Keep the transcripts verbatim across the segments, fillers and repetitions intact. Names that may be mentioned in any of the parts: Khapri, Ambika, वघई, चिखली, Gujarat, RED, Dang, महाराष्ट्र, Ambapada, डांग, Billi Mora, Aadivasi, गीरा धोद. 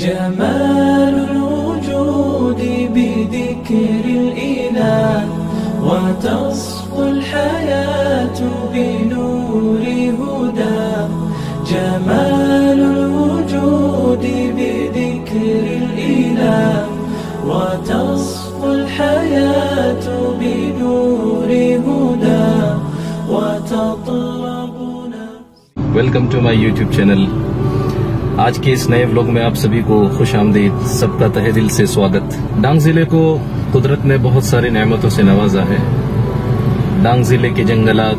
جمال الوجود بذكر الإله وتصفو الحياة بنور هداه جمال الوجود بذكر الإله وتصفو الحياة بنور هداه وتطلب نفس Welcome to my YouTube channel. आज के इस नए व्लॉग में आप सभी को खुश आमदीद, सबका तहे दिल से स्वागत। डांग जिले को कुदरत ने बहुत सारी नेमतों से नवाजा है। डांग जिले के जंगलात,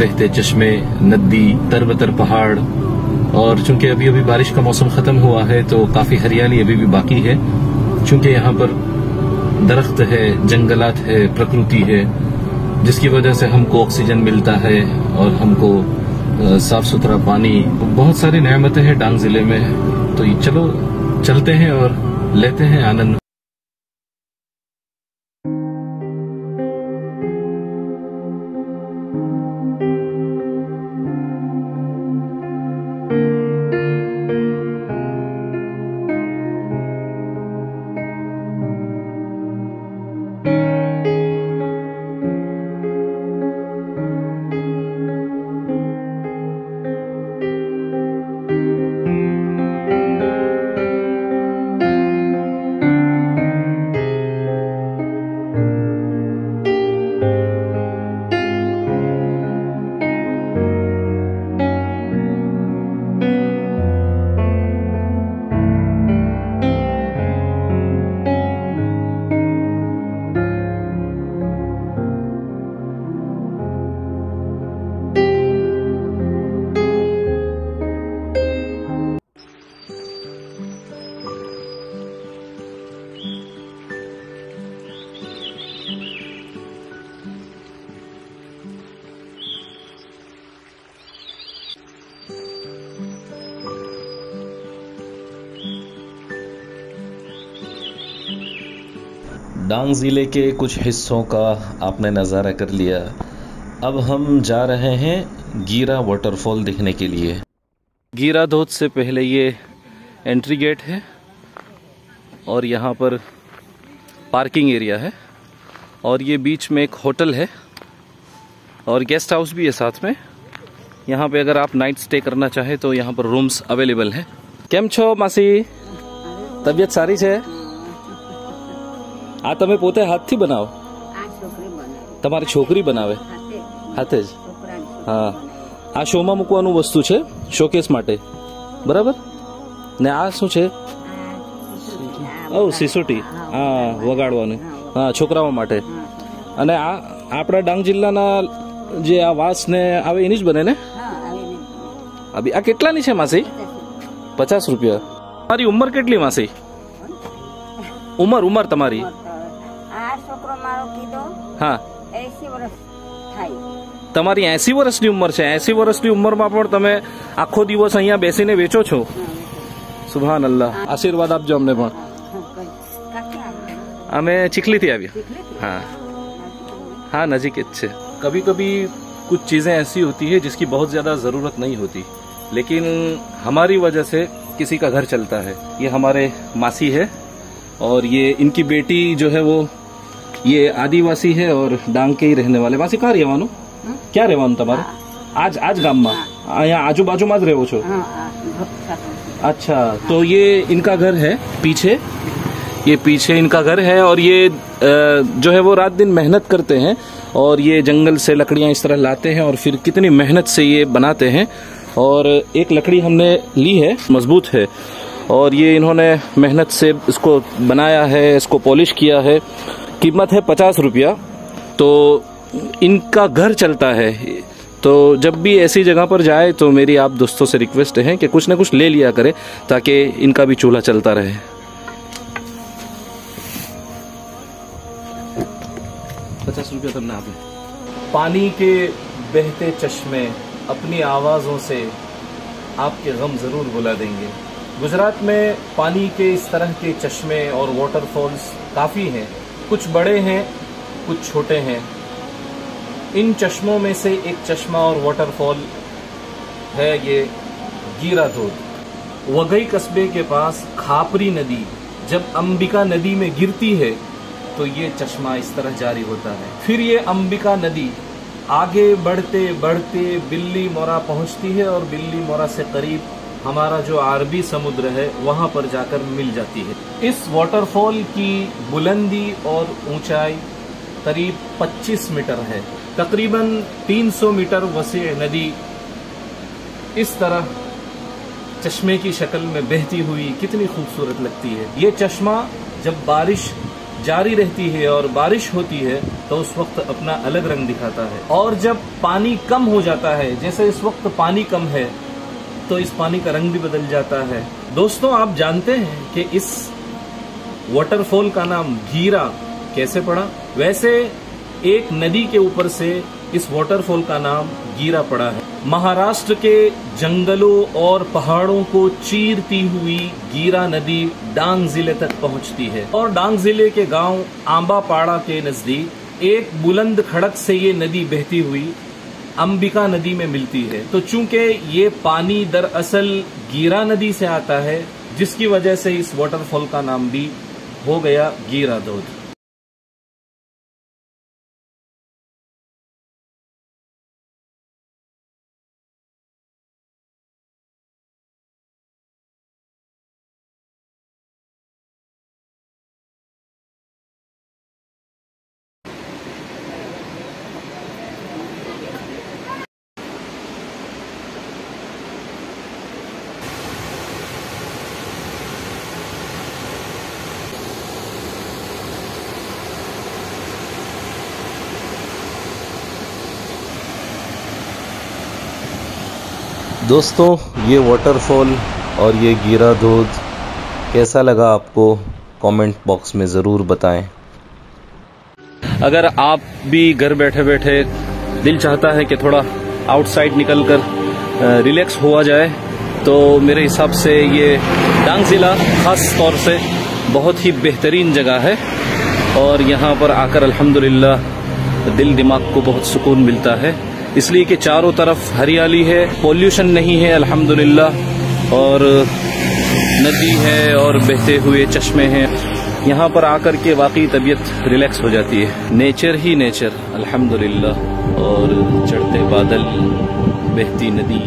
बहते चश्मे, नदी, तरबतर पहाड़, और चूंकि अभी अभी बारिश का मौसम खत्म हुआ है तो काफी हरियाली अभी भी बाकी है। चूंकि यहाँ पर दरख्त है, जंगलात है, प्रकृति है, जिसकी वजह से हमको ऑक्सीजन मिलता है और हमको साफ सुथरा पानी, बहुत सारी नेमतें हैं डांग जिले में। तो ये चलो चलते हैं और लेते हैं आनंद। डांग ज़िले के कुछ हिस्सों का आपने नज़ारा कर लिया। अब हम जा रहे हैं गीरा वाटरफॉल देखने के लिए। गीरा धोद से पहले ये एंट्री गेट है और यहाँ पर पार्किंग एरिया है, और ये बीच में एक होटल है और गेस्ट हाउस भी है साथ में। यहाँ पे अगर आप नाइट स्टे करना चाहें तो यहाँ पर रूम्स अवेलेबल हैं। केम छो मासी, तबीयत सारी छे? आ तमे पोते हाथ थी बनाओ? तमारी छोकरी बनावे हाथे ज? हाँ, आ शो में मूकवानुं वस्तु छे शोकेस माटे, बराबर ने? आ शुं छे? ओ सीसोटी, हाँ वगाड़वानी, हाँ छोकराओ माटे। अने आ आपड़ा डांग जिल्लाना जे आ वास ने आवे एनी ज बने ने? अभी आ केटलानी छे मासी? पचास रुपया। मारी उम्र केटली मासी? उमर उमर तमारी? हाँ, तमारी ऐसी वर्ष की उम्र है। ऐसी वर्ष की उम्र में पण तमे आखो दिवस अहींया बेसीने वेचो छो। सुभान अल्लाह, आशीर्वाद आपजो अमने पण। अमे चिखली थी आव्या। हाँ हाँ, नजीक छे। कभी कभी कुछ चीजें ऐसी होती है जिसकी बहुत ज्यादा जरूरत नहीं होती, लेकिन हमारी वजह से किसी का घर चलता है। ये हमारे मासी है और ये इनकी बेटी जो है वो ये आदिवासी है और डांग के ही रहने वाले। मासी कहाँ रहवानू? क्या रहवानू तुम्हारे? आज आज गाम में यहाँ आजू बाजू में रहो छो? अच्छा, तो ये इनका घर है पीछे, ये पीछे इनका घर है। और ये जो है वो रात दिन मेहनत करते हैं और ये जंगल से लकड़ियाँ इस तरह लाते हैं और फिर कितनी मेहनत से ये बनाते हैं। और एक लकड़ी हमने ली है, मजबूत है, और ये इन्होंने मेहनत से इसको बनाया है, इसको पॉलिश किया है। कीमत है पचास रुपया। तो इनका घर चलता है। तो जब भी ऐसी जगह पर जाए तो मेरी आप दोस्तों से रिक्वेस्ट है कि कुछ ना कुछ ले लिया करें ताकि इनका भी चूल्हा चलता रहे। पचास रुपया तुमने आपने। पानी के बहते चश्मे अपनी आवाज़ों से आपके गम ज़रूर बुला देंगे। गुजरात में पानी के इस तरह के चश्मे और वाटरफॉल्स काफ़ी हैं। कुछ बड़े हैं, कुछ छोटे हैं। इन चश्मों में से एक चश्मा और वाटरफॉल है ये गीरा धोद। वघई कस्बे के पास खापरी नदी जब अंबिका नदी में गिरती है तो ये चश्मा इस तरह जारी होता है। फिर ये अंबिका नदी आगे बढ़ते बढ़ते बिल्ली मोरा पहुंचती है और बिल्ली मोरा से करीब हमारा जो अरबी समुद्र है वहां पर जाकर मिल जाती है। इस वाटरफॉल की बुलंदी और ऊंचाई करीब पच्चीस मीटर है। तकरीबन तीन सौ मीटर वसीअ नदी इस तरह चश्मे की शक्ल में बहती हुई कितनी खूबसूरत लगती है। ये चश्मा जब बारिश जारी रहती है और बारिश होती है तो उस वक्त अपना अलग रंग दिखाता है, और जब पानी कम हो जाता है जैसे इस वक्त पानी कम है तो इस पानी का रंग भी बदल जाता है। दोस्तों, आप जानते हैं कि इस वाटरफॉल का नाम घीरा कैसे पड़ा? वैसे एक नदी के ऊपर से इस वाटरफॉल का नाम गीरा पड़ा है। महाराष्ट्र के जंगलों और पहाड़ों को चीरती हुई गीरा नदी डांग जिले तक पहुंचती है और डांग जिले के गांव आंबापाड़ा के नजदीक एक बुलंद खड़क से ये नदी बहती हुई अंबिका नदी में मिलती है। तो चूंकि ये पानी दरअसल गीरा नदी से आता है जिसकी वजह से इस वाटरफॉल का नाम भी हो गया गिरा धोध। दोस्तों, ये वाटरफॉल और ये गिरा धोध कैसा लगा आपको कमेंट बॉक्स में ज़रूर बताएं। अगर आप भी घर बैठे बैठे दिल चाहता है कि थोड़ा आउटसाइड निकलकर रिलैक्स हुआ जाए तो मेरे हिसाब से ये डांग ज़िला ख़ास तौर से बहुत ही बेहतरीन जगह है और यहाँ पर आकर अल्हम्दुलिल्लाह दिल दिमाग को बहुत सुकून मिलता है, इसलिए कि चारों तरफ हरियाली है, पोल्यूशन नहीं है अल्हम्दुलिल्लाह, और नदी है और बहते हुए चश्मे हैं। यहाँ पर आकर के वाकई तबीयत रिलैक्स हो जाती है। नेचर ही नेचर अल्हम्दुलिल्लाह, और चढ़ते बादल, बहती नदी,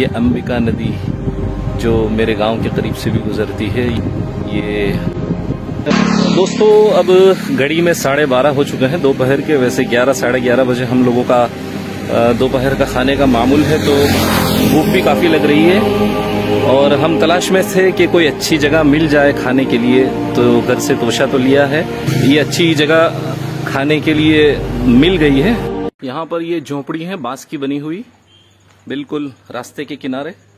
ये अंबिका नदी जो मेरे गांव के करीब से भी गुजरती है। ये दोस्तों, अब घड़ी में साढ़े बारह हो चुके हैं दोपहर के। वैसे ग्यारह साढ़े ग्यारह बजे हम लोगों का दोपहर का खाने का मामूल है, तो भूख भी काफ़ी लग रही है और हम तलाश में थे कि कोई अच्छी जगह मिल जाए खाने के लिए। तो घर से तोशा तो लिया है, ये अच्छी जगह खाने के लिए मिल गई है। यहाँ पर ये झोपड़ी है बांस की बनी हुई, बिल्कुल रास्ते के किनारे।